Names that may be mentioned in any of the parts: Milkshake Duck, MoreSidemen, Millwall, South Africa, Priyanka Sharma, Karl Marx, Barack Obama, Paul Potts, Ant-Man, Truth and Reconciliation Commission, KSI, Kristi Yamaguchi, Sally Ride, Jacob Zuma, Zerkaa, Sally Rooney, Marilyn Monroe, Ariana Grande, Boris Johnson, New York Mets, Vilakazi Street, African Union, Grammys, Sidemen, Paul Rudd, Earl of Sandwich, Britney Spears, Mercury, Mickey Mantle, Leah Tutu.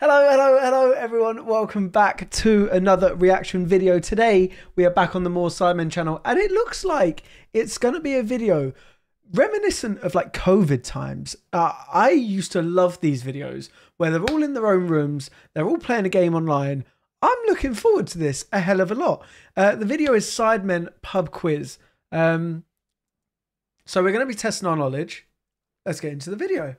Hello everyone, welcome back to another reaction video. Today we are back on the More Simon channel and it looks like it's going to be a video reminiscent of like COVID times. I used to love these videos where they're all in their own rooms, they're all playing a game online. I'm looking forward to this a hell of a lot. The video is Sidemen Pub Quiz. So we're going to be testing our knowledge. Let's get into the video.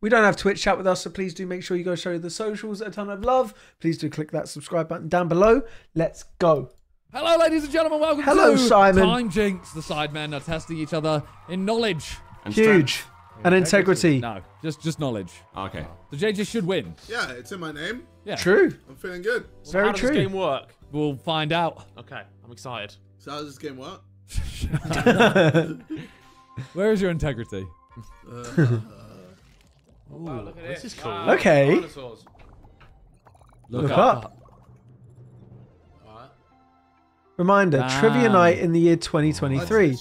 We don't have Twitch chat with us, so please do make sure you go show the socials a ton of love. Please do click that subscribe button down below. Let's go. Hello, ladies and gentlemen. Welcome to Simon. Time Jinx. The Sidemen are testing each other in knowledge. And huge. Strength. And integrity. No, just knowledge. Okay. The JJ should win. Yeah, it's in my name. Yeah. True. I'm feeling good. Well, very true. How does this game work? We'll find out. Okay, I'm excited. So how does this game work? Where is your integrity? Ooh, wow, look at this. This is cool. Wow, okay. Look up. Right. Reminder, Trivia Night in the year 2023.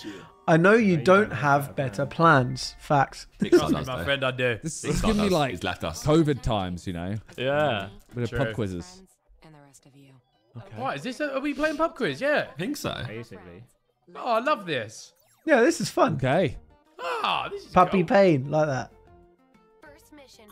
I know you don't have better plans. Facts. My friend, I do. This is giving me like COVID times, you know? Yeah. With pub quizzes. And the rest of you. Okay. What, is this? Are we playing pub quiz? Yeah. I think so. Basically. Oh, I love this. Yeah, this is fun. Okay. Ah, this is Puppy cool. Pain, like that.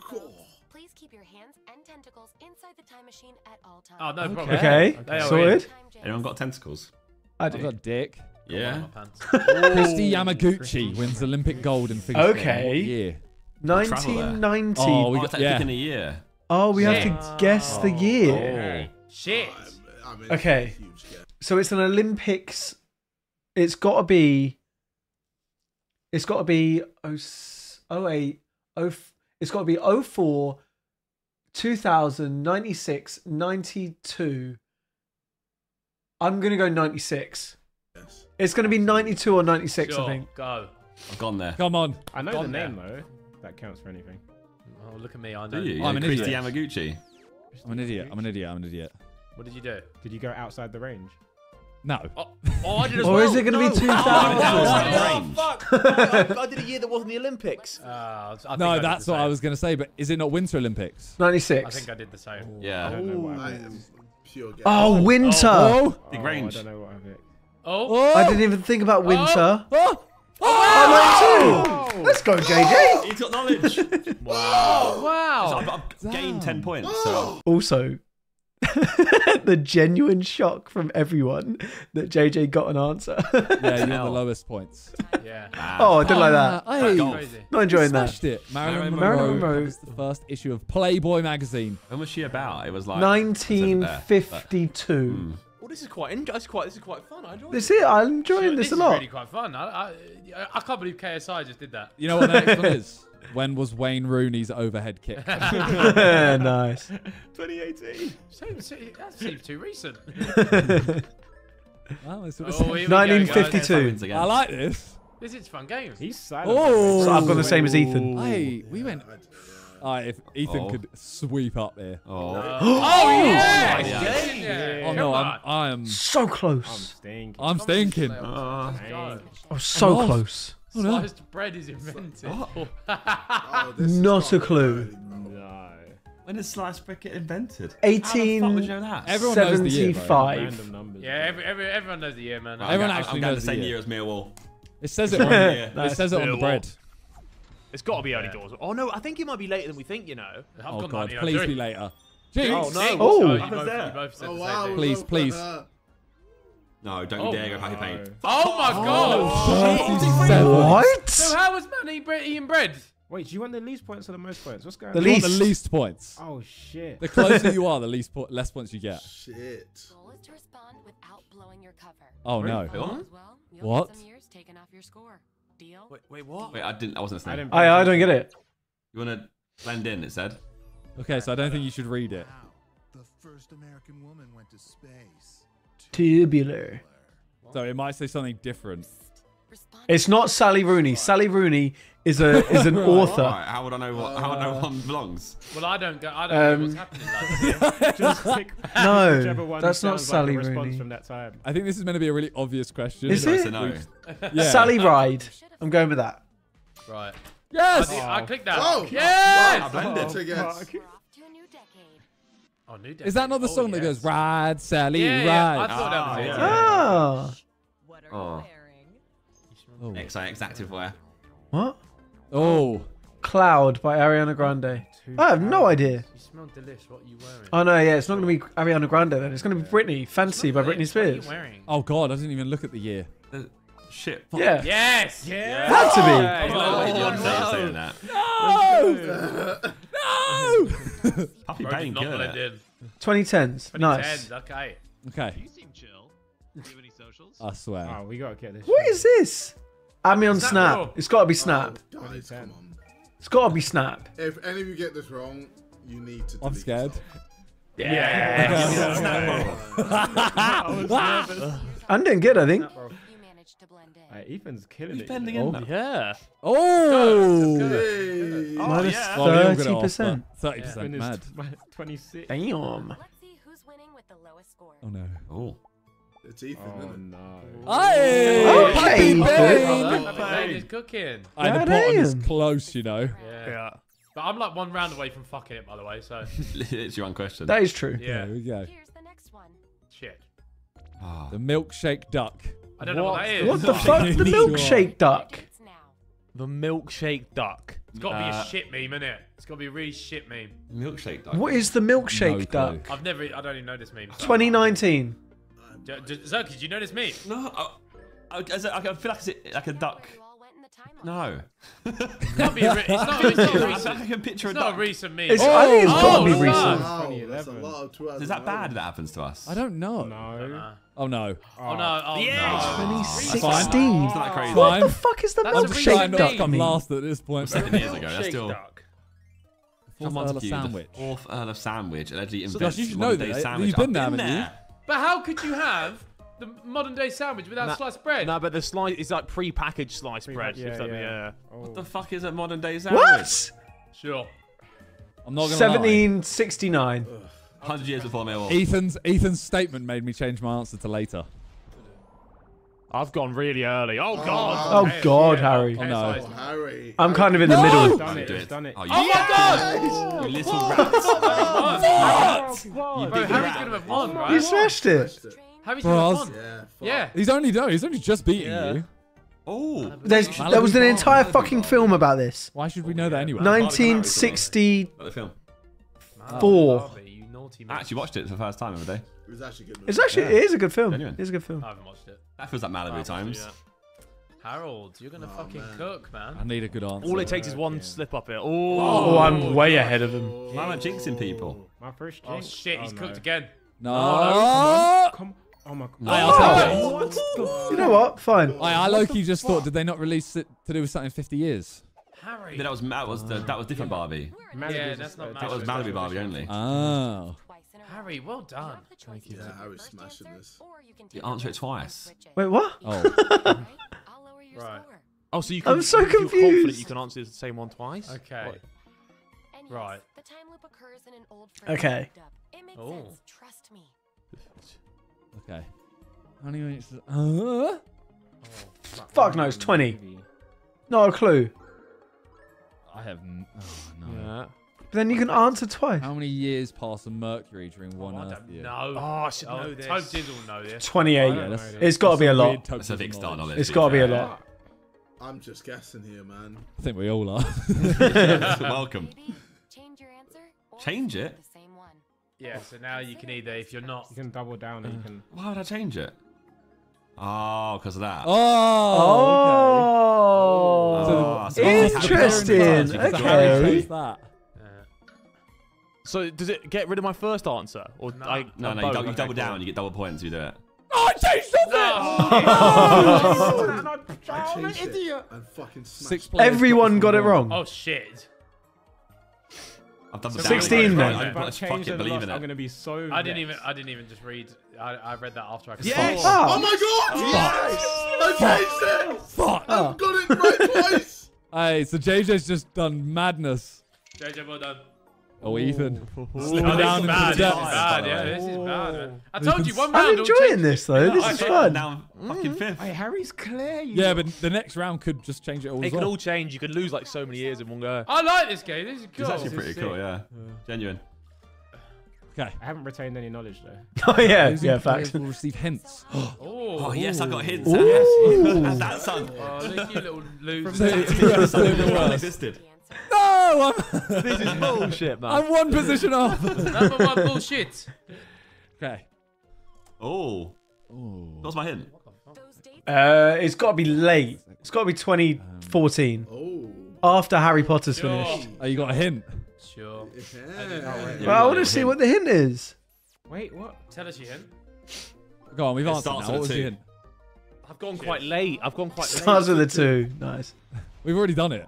Cool. Please keep your hands and tentacles inside the time machine at all times. Oh, no problem. Okay. Sorted. Anyone got tentacles? I do. I've got dick. Yeah. Kristi Yamaguchi wins Olympic gold in figure skating. Okay. Year? 1990. Oh, we got that in a year. Oh, we have to guess the year. Oh. Shit. Okay. So it's an Olympics. It's got to be 08, 04. It's got to be 04, 2000, 96, 92. I'm going to go 96. Yes. It's going to be 92 or 96, sure, I think. Go. I've gone there. Come on. I know the name, though. That counts for anything. Oh, look at me. I know. Do you? I'm an idiot. Kristi Yamaguchi. I'm an idiot. What did you do? Did you go outside the range? No. Oh, I did as well. Or is it going to be 2000? Oh, fuck. I did a year that wasn't the Olympics. No, that's what I was going to say, but is it not Winter Olympics? 96. I think I did the same. Oh, yeah. I don't know what I am pure guess. Oh, winter. Oh, big range. I don't know what I did. Oh. I didn't even think about winter. Oh. Oh, oh. Let's go, JJ. Oh. He's got knowledge. Wow. Wow. I've gained 10 points. So. Also... the genuine shock from everyone that JJ got an answer. Yeah, you got the lowest points. Yeah. Oh, I didn't like that. Not enjoying that. It. Marilyn Monroe was the first issue of Playboy magazine. When was she about? It was like 1952. There, but... Well, this is quite this is quite fun. I enjoy this. I'm enjoying this a lot. This is really quite fun. I can't believe KSI just did that. You know what the next one is? When was Wayne Rooney's overhead kick? Nice. 2018. That seems too recent. Wow, 1952. I like this. This is fun games. He's silent. Oh, so I've got the same as Ethan. Hey, we went. Alright, if Ethan could sweep up there. Oh, yeah. Oh no, I am so close. I'm stinking. I'm so close. Oh, no. Sliced bread is invented. Oh. Oh, not a clue. No. When did sliced bread get invented? 1875. Yeah, everyone knows the year, man. Everyone knows the same year as Millwall. It says it on here. It says it on the bread. It's got to be early doors. Oh no, I think it might be later than we think. You know. Oh god, please be later. Jinx. Oh no. Oh, please. No, don't you dare go Puppy Pain. Oh my god! Oh, what? So how was man eating bread? Wait, do you want the least points or the most points? What's going on? The least points. Oh shit. The closer you are, the less points you get. Shit. Goal is to respond without blowing your cover. Oh no. What? Wait, what? Wait, I wasn't listening. I don't get it. You want to blend in, it said. Okay, so I don't think you should read it. The first American woman went to space. Tubular. So it might say something different. It's not Sally Rooney. Sally Rooney is an author. Right, how would I know what? How would I know one belongs? Well, I don't know what's happening. Just pick no, that's not Sally Rooney. From that time. I think this is meant to be a really obvious question. Is it? No. Yeah. Sally Ride. I'm going with that. Right. Yes! Oh, I clicked that. Whoa! Yes! Wow, oh, new decade. Is that not the song that goes, Ride, Sally, Ride? I thought that was it. Oh. What are you wearing? XX active wear. What? Oh. Cloud by Ariana Grande. I have no idea. You smell delish. What are you wearing? Oh, no, yeah. It's not going to be Ariana Grande, then. It's going to be Britney. Fancy by Britney Spears. Oh, God. I didn't even look at the year. Shit. Yeah. Yes. Yeah. Had to be. No. No. Puppy Bane killed it. 2010s. Nice. Okay. Okay. You seem chill. Do you have any socials? I swear. Oh, we gotta get this. What is this? Add me on Snap. It's gotta be Snap. Guys, come on. It's gotta be Snap. If any of you get this wrong, you need to. I'm scared. Yeah. I didn't get. I think. To blend in. Ethan's killing it. Bending in now. Yeah. Oh! Good. Oh minus 30%. 30%. Yeah. Mad. 26. Damn. Let's see who's winning with the lowest score. Oh no. Oh. It's Ethan. Oh no. Hey! Oh, Puppy Bane! Puppy Bane is cooking. And the bottom is close, you know. Yeah. But I'm like one round away from fucking it, by the way. So it's your own question. That is true. Yeah. There we go. Here's the next one. Shit. Oh. The Milkshake Duck. I don't know what that is. What the fuck? The Milkshake Duck. The Milkshake Duck. It's got to be a shit meme, isn't it? It's got to be a really shit meme. Milkshake Duck. What is the Milkshake Duck? I've never, I don't even know this meme. So. 2019. Zerky, do you know this meme? No. I feel like it's like a duck. No. It's not recent. I can picture a duck. It's not a recent meme. It's, I think it's got to be recent. Wow, that's a lot. Is that bad that happens to us? I don't know. No. Oh no. Oh no. Oh, yeah. No. 2016. It's not crazy. What the fuck is the Milkshake Duck? I'm last at this point. 7 years ago. That's still. Fourth Earl of Sandwich. Fourth Earl of Sandwich. Allegedly invented modern-day sandwich. You've been there, haven't you? But how could you have the modern-day sandwich without sliced bread? No, but the slice is like pre-packaged sliced bread. Yeah. What the fuck is a modern-day sandwich? What? Sure. I'm not gonna lie. 1769. 100 years before Millwall. Ethan's statement made me change my answer to later. I've gone really early. Oh, God. Oh, God, Harry. Oh, no. Oh, Harry. I'm kind of in the middle. Done it. Oh, my God. You little rat. What? Bro, Harry's going to have won, right? You smashed it. Harry's going to have won. Yeah. He's only just beaten you. Oh. There was an entire fucking film about this. Why should we know that anyway? 1964. I actually watched it for the first time the other day. It was actually a good movie. It is a good film. Genuine. It is a good film. I haven't watched it. That feels like Malibu times. Harold, you're going to fucking cook, man. I need a good answer. All it takes is one slip up here. Oh, I'm way ahead of him. Why am I jinxing people? My first jinx. Oh, shit. He's cooked again. No. Come on. Oh, my God. What? You know what? Fine. I low-key just thought, did they not release it to do with something in 50 years? Harry. That was different Barbie. Yeah, that's not Malibu. That was Malibu Barbie only. Oh. Harry, well done. Thank you. Yeah, Harry's smashing this. You answer it twice. Wait, what? Oh. Right. Oh, so you can. I'm so confused. You're confident you can answer the same one twice? Okay. What? Right. The time loop occurs in an old friend. Okay. It makes sense. Trust me. Okay. Anyway, fuck no, it's 20. Not a clue. I have no. Yeah. But then you can answer twice. How many years pass on Mercury during one Earth year? No. Oh, I should know this. Tope Dizzle will know this. 28. It's got to be a lot. That's a big star knowledge. It's got to be a lot. I'm just guessing here, man. I think we all are. Welcome. Change your answer. Change it. The same one. Yeah. So now you can either, if you're not, you can double down and you can. Why would I change it? Oh, because of that. Oh, okay. So interesting. Okay. So does it get rid of my first answer? Or no, you double down, you get double points, you do it. Oh, I changed it! Oh, I'm an idiot. I'm fucking smashed. Everyone got it wrong. Oh, shit. I've done the 16 then. I fucking believe in it. I'm gonna be so. I didn't even just read. I read that after I. Yes. Oh my God! Yes. I changed it. Fuck. I've got it in the right place. Hey, so JJ's just done madness. JJ, well done. Oh, Ethan. Slipping down into the depths. This is bad, man. I told you, one round. I'm enjoying this, though. This is fun. Now, fucking fifth. Hey, Harry's clear. Yeah, but the next round could just change it all. It could all change. You could lose like so many years in one go. I like this game. This is cool. It's actually pretty cool, yeah. Genuine. Okay. I haven't retained any knowledge, though. Oh, yeah. Yeah, facts. We'll receive hints. Oh, yes, I got hints. Yes. That son. Oh, look, you little loser. No! This is bullshit, man. I'm one position off. Number one bullshit. Okay. Oh. What's my hint? It's got to be late. It's got to be 2014. After Harry Potter's finished. Oh, you got a hint? Sure. Well, I want to see what the hint is. Wait, what? Tell us your hint. Go on, we've answered now. What was your hint? I've gone quite late. Starts with a 2. Nice. We've already done it.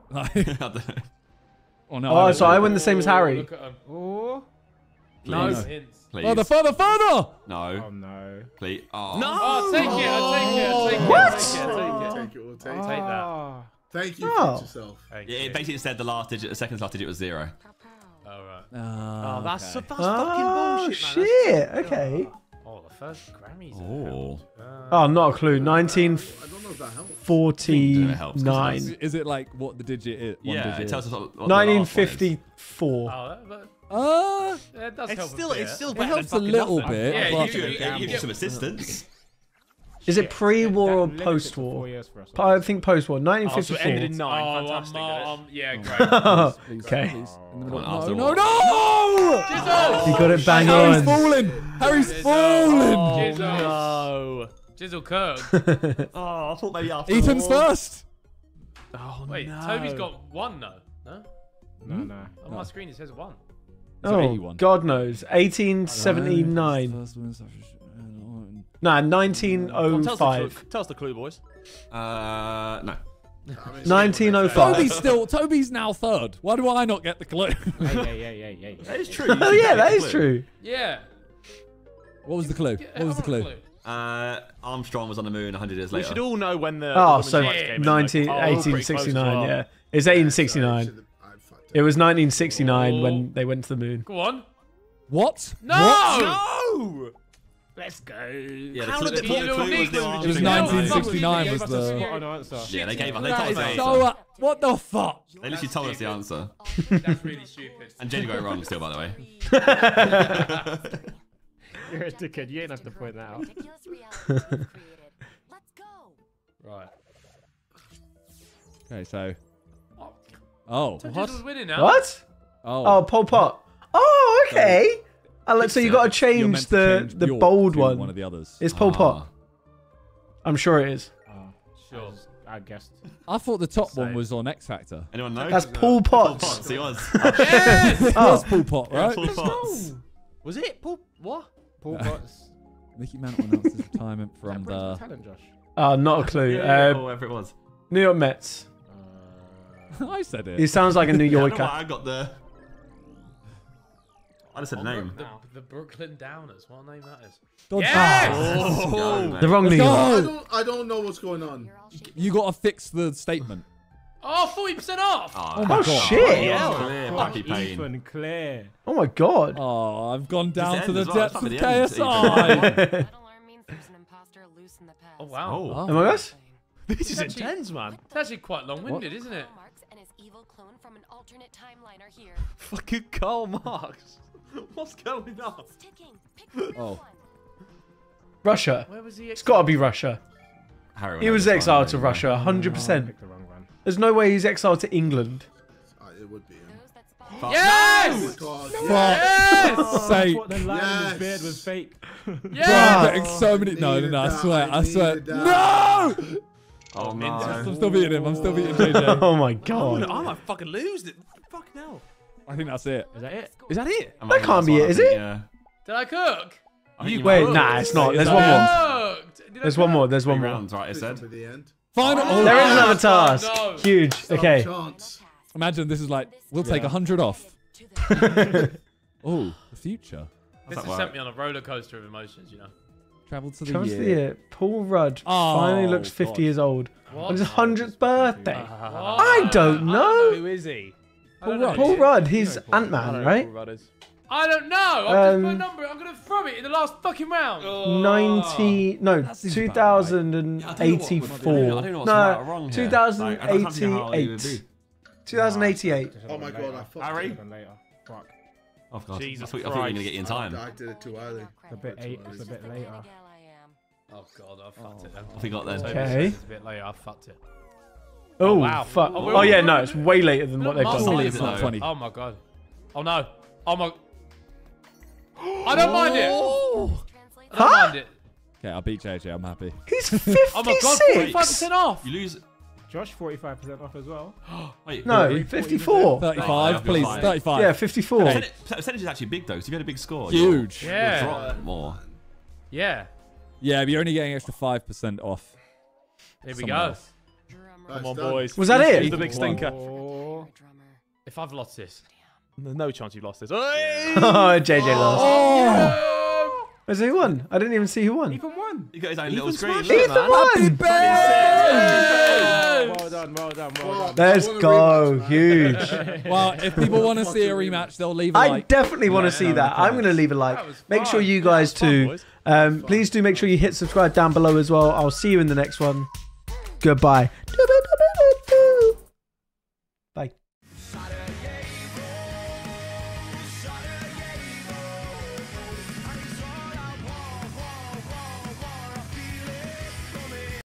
Oh, no. Oh, so I win the same as Harry. Look at him. Oh. No. Please. Oh, the further. No. Oh, no. Please. Oh. No. Oh, take it. I'll take it. What? Take that. Thank you. Oh. Yourself. Thank you. It basically said the last digit, the second last digit was 0. All right. Oh, that's fucking bullshit, man. Shit. That's okay. Oh, the first Grammys. Oh. Not a clue. 1949. Is it like what the digit is? Yeah, it tells us what 1954. Oh, that does help. It's still better. It helps a little bit. Yeah, you get some assistance. Is it pre-war or post-war? I think post-war. 1954. So it ended in 9. Fantastic. Yeah, great. Okay. No! Jizzle! You got it bang on. Harry's falling. Jizzle. Jizzle Kirk. Oh, I thought maybe after. Ethan's first. Oh, no. Wait, Toby's got 1 though. No? No. On my screen it says 1. Oh, God knows. 1879. Nah, 1905. Tell us the clue, boys. No. 1905. Toby's now 3rd. Why do I not get the clue? Yeah. That is true. Oh, yeah, that is true. Yeah. What was the clue? Armstrong was on the moon 100 years later. We should all know when the... Oh, so 1869, yeah. It's 1869. It was 1969 when they went to the moon. Go on. What? No! Let's go. Yeah, it was 1969 was the... Yeah, they gave us. What the fuck? They literally told us the answer. That's really stupid. And Jenny got it wrong still, by the way. You're a dickhead. You didn't have to point that out. Right. Okay, so... Oh, what? Oh, Paul Potts. Oh, okay. So you got to change the bold one. One of the others. It's Paul Potts. I'm sure it is. Sure. I guessed. I thought the top one was on X Factor. Anyone know? That's Paul Potts. He was. Yes! It was Paul Potts, right? Paul Potts. Was it Paul? What? Paul Potts. Mickey Mantle announced his retirement from the... Talent, Josh. Oh, not a clue. Whatever it was. New York Mets. I said it. He sounds like a New Yorker. I got the... I just said name. The Brooklyn Downers. What a name that is. Yes! Oh, the wrong New York. I don't know what's going on. You got to fix the statement. Oh, 40% off! Oh, my God. Shit! Oh, my God. Oh, I've gone down to the depths of KSI. Oh, wow. Oh, my gosh. This is intense, man. It's actually quite long-winded, isn't it? Evil clone from an alternate timeline are here. Fucking Karl Marx. What's going on? Oh. Russia. Where was he? It's got to be Russia. He was exiled to Russia, 100%. There's no way he's exiled to England. It would be him. Yes! Oh, yes! Oh, sake. What the line in his beard was fake. Yes! I'm getting so many... No, I swear. No! Oh, no. I'm still beating him. I'm still beating JJ. Oh my God. I might fucking lose it. Fuck no. I think that's it. Is that it? That can't be it, is it? Yeah. Did I cook? Wait, nah, it's not. There's one more. There's one more. Right, it's at the end. Final. Oh, there is another task. No. Huge. Okay. Imagine this is like, we'll take 100 off. Oh, the future. This has sent me on a roller coaster of emotions, you know. Travel to the year. Paul Rudd finally looks 50 years old. On his 100th birthday. I don't know. Who is he? Paul Rudd, he's Ant-Man, right? Who Paul Rudd is. I don't know. I've just put a number. I'm gonna throw it in the last fucking round. 2084. No, 2088. 2088. Oh my god, I fucked up later. Fuck. Oh god. Jesus Christ. I thought you were gonna get you in time. I did it too early. It's a bit later. Oh god, I fucked it. We got there. Okay. It's a bit later. I fucked it. Oh wow. Fuck. Oh yeah, no, it's way later than what they've done. Oh my god. Oh no. Oh my! I don't mind it. I don't mind it. Okay, I'll beat JJ. I'm happy. He's 56. Oh my god, 45% off. You lose. Josh, 45% off as well. Wait, no, 54. 35, please. 35. Yeah, 54. The percentage is actually big though. So if you had a big score, huge. Yeah. You'll drop more. Yeah. Yeah, but you're only getting extra 5% off. Here we go. Come on, boys. Was that it? He's the big stinker. If I've lost this. There's no chance you lost this. Oh, JJ lost. Oh. Has he won? I didn't even see who won. Ethan won. He got his own little screen. Ethan won. Well done, well done, well done. Let's go. Huge. Well, if people want to see a rematch, they'll leave a like. I definitely want to see that. I'm going to leave a like. Make sure you guys too. Please do make sure you hit subscribe down below as well. I'll see you in the next one. Goodbye.